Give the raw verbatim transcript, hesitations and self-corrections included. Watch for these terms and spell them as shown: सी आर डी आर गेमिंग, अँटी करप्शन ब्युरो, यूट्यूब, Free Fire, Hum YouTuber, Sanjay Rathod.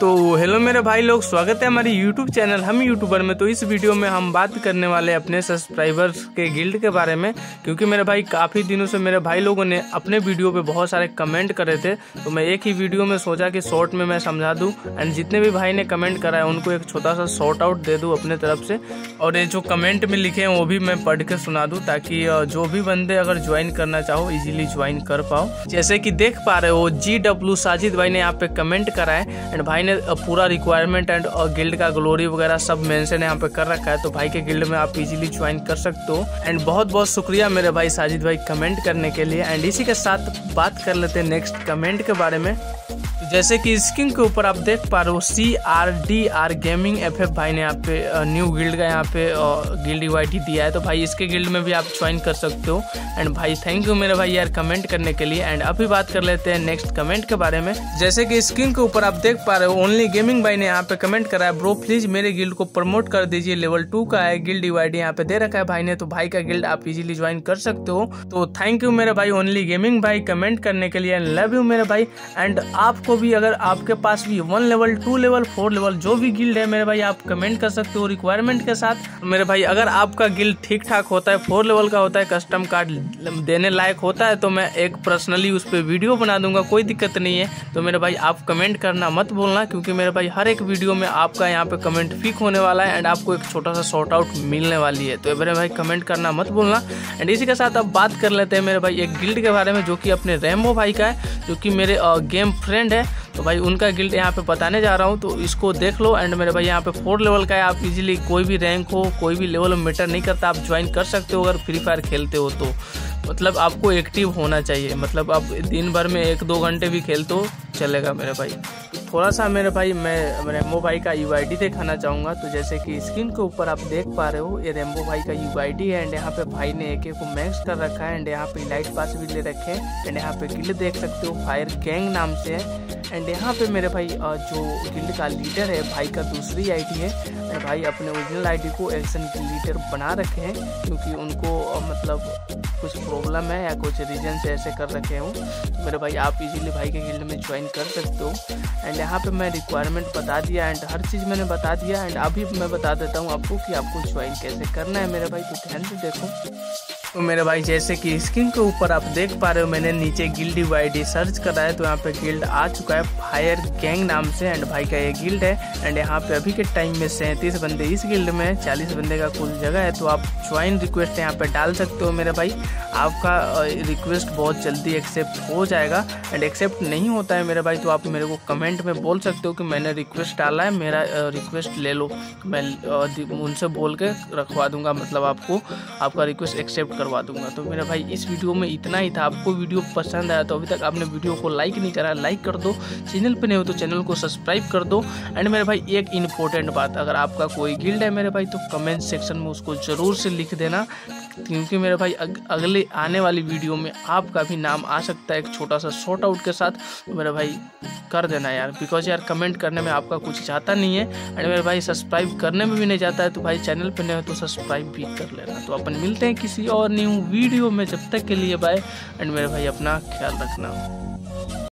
तो हेलो मेरे भाई लोग, स्वागत है हमारे यूट्यूब चैनल हम यूट्यूबर में। तो इस वीडियो में हम बात करने वाले अपने सब्सक्राइबर्स के गिल्ड के बारे में, क्योंकि मेरे भाई काफ़ी दिनों से मेरे भाई लोगों ने अपने वीडियो पे बहुत सारे कमेंट करे थे। तो मैं एक ही वीडियो में सोचा कि शॉर्ट में मैं समझा दूँ एंड जितने भी भाई ने कमेंट करा है उनको एक छोटा सा शॉर्ट आउट दे दूँ अपने तरफ से, और ये जो कमेंट में लिखे हैं वो भी मैं पढ़ के सुना दूँ, ताकि जो भी बंदे अगर ज्वाइन करना चाहो ईजिली ज्वाइन कर पाओ। जैसे कि देख पा रहे हो जी डब्ल्यू साजिद भाई ने यहाँ पे कमेंट करा है एंड भाई पूरा रिक्वायरमेंट एंड गिल्ड का ग्लोरी वगैरह सब मेंशन यहाँ पे कर रखा है, तो भाई के गिल्ड में आप इजीली ज्वाइन कर सकते हो। एंड बहुत बहुत शुक्रिया मेरे भाई साजिद भाई कमेंट करने के लिए। एंड इसी के साथ बात कर लेते हैं नेक्स्ट कमेंट के बारे में। जैसे कि स्क्रीन के ऊपर आप देख पा रहे हो सी आर डी आर गेमिंग F F भाई ने यहाँ पे न्यू गिल्ड का यहाँ पे गिल्ड इनवाइट दिया है, तो भाई इसके गिल्ड में भी आप ज्वाइन कर सकते हो। एंड भाई थैंक यू मेरे भाई यार कमेंट करने के लिए। एंड अभी बात कर लेते हैं नेक्स्ट कमेंट के बारे में। जैसे कि स्क्रीन के ऊपर आप देख पा रहे हो ओनली गेमिंग भाई ने यहाँ पे कमेंट करा है, ब्रो प्लीज मेरे गिल्ड को प्रमोट कर दीजिए, लेवल टू का है, गिल्ड इनवाइट यहाँ पे दे रखा है भाई ने, तो भाई का गिल्ड आप इजिली ज्वाइन कर सकते हो। तो थैंक यू मेरे भाई ओनली गेमिंग भाई कमेंट करने के लिए एंड लव यू मेरे भाई। एंड आपको भी अगर आपके पास भी one level two level four level जो भी गिल्ड है मेरे भाई आप कमेंट कर सकते हो रिक्वायरमेंट के साथ। मेरे भाई अगर आपका गिल्ड ठीक ठाक होता है, फोर लेवल का होता है, कस्टम कार्ड देने लायक होता है, तो मैं एक पर्सनली उस पर वीडियो बना दूंगा, कोई दिक्कत नहीं है। तो मेरे भाई आप कमेंट करना मत भूलना, क्योंकि मेरे भाई हर एक वीडियो में आपका यहाँ पे कमेंट पिक होने वाला है एंड आपको एक छोटा सा शॉर्ट आउट मिलने वाली है। तो मेरे भाई कमेंट करना मत भूलना। एंड इसी के साथ अब बात कर लेते हैं मेरे भाई एक गिल्ड के बारे में, जो कि अपने रेमबो भाई का है, जो कि मेरे गेम फ्रेंड है। तो भाई उनका गिल्ड यहाँ पे बताने जा रहा हूँ, तो इसको देख लो। एंड मेरे भाई यहाँ पे फोर लेवल का है, आप इजीली कोई भी रैंक हो कोई भी लेवल मैटर नहीं करता आप ज्वाइन कर सकते हो, अगर फ्री फायर खेलते हो तो। मतलब आपको एक्टिव होना चाहिए, मतलब आप दिन भर में एक दो घंटे भी खेल तो चलेगा मेरे भाई। थोड़ा सा मेरे भाई मैं रेमबो भाई का यू आई डी दिखाना चाहूँगा। तो जैसे कि स्क्रीन के ऊपर आप देख पा रहे हो ये रेमबो भाई का यू आई डी है एंड यहाँ पे भाई ने एके को मैक्स कर रखा है एंड यहाँ पे लाइट पास भी ले रखे हैं एंड यहाँ पे गिल्ड देख सकते हो फायर गैंग नाम से है। एंड यहाँ पे मेरे भाई जो गिल्ड का लीडर है भाई का दूसरी आई डी है और भाई अपने ओरिजिनल आई डी को एक्शन लीडर बना रखे हैं, क्योंकि उनको मतलब कुछ प्रॉब्लम है या कुछ रीजन से ऐसे कर रखे हूँ। तो मेरे भाई आप इजीली भाई के गिल्ड में ज्वाइन कर सकते हो। एंड यहाँ पे मैं रिक्वायरमेंट बता दिया एंड हर चीज़ मैंने बता दिया। एंड अभी मैं बता देता हूँ आपको कि आपको ज्वाइन कैसे करना है मेरे भाई, तो ध्यान से देखो। तो मेरे भाई जैसे कि स्क्रीन के ऊपर आप देख पा रहे हो मैंने नीचे गिल्ड वाईडी सर्च करा है, तो यहाँ पे गिल्ड आ चुका है फायर गैंग नाम से एंड भाई का ये गिल्ड है। एंड यहाँ पे अभी के टाइम में सैंतीस बंदे इस गिल्ड में, चालीस बंदे का कुल जगह है। तो आप ज्वाइन रिक्वेस्ट यहाँ पे डाल सकते हो मेरे भाई, आपका रिक्वेस्ट बहुत जल्दी एक्सेप्ट हो जाएगा। एंड एक्सेप्ट नहीं होता है मेरे भाई तो आप मेरे को कमेंट में बोल सकते हो कि मैंने रिक्वेस्ट डाला है, मेरा रिक्वेस्ट ले लो, मैं उनसे बोल के रखवा दूंगा, मतलब आपको आपका रिक्वेस्ट एक्सेप्ट करवा दूंगा। तो मेरा भाई इस वीडियो में इतना ही था। आपको वीडियो पसंद आया तो अभी तक आपने वीडियो को लाइक नहीं करा, लाइक कर दो, चैनल पे नहीं हो तो चैनल को सब्सक्राइब कर दो। एंड मेरे भाई एक इम्पोर्टेंट बात, अगर आपका कोई गिल्ड है मेरे भाई तो कमेंट सेक्शन में उसको ज़रूर से लिख देना, क्योंकि मेरे भाई अग, अगले आने वाली वीडियो में आपका भी नाम आ सकता है एक छोटा सा शॉर्ट आउट के साथ। तो मेरा भाई कर देना यार, बिकॉज यार कमेंट करने में आपका कुछ जाता नहीं है एंड मेरे भाई सब्सक्राइब करने में भी नहीं जाता है, तो भाई चैनल पर नहीं हो तो सब्सक्राइब भी कर लेना। तो अपन मिलते हैं किसी और न्यू वीडियो में, जब तक के लिए बाय एंड मेरे भाई अपना ख्याल रखना।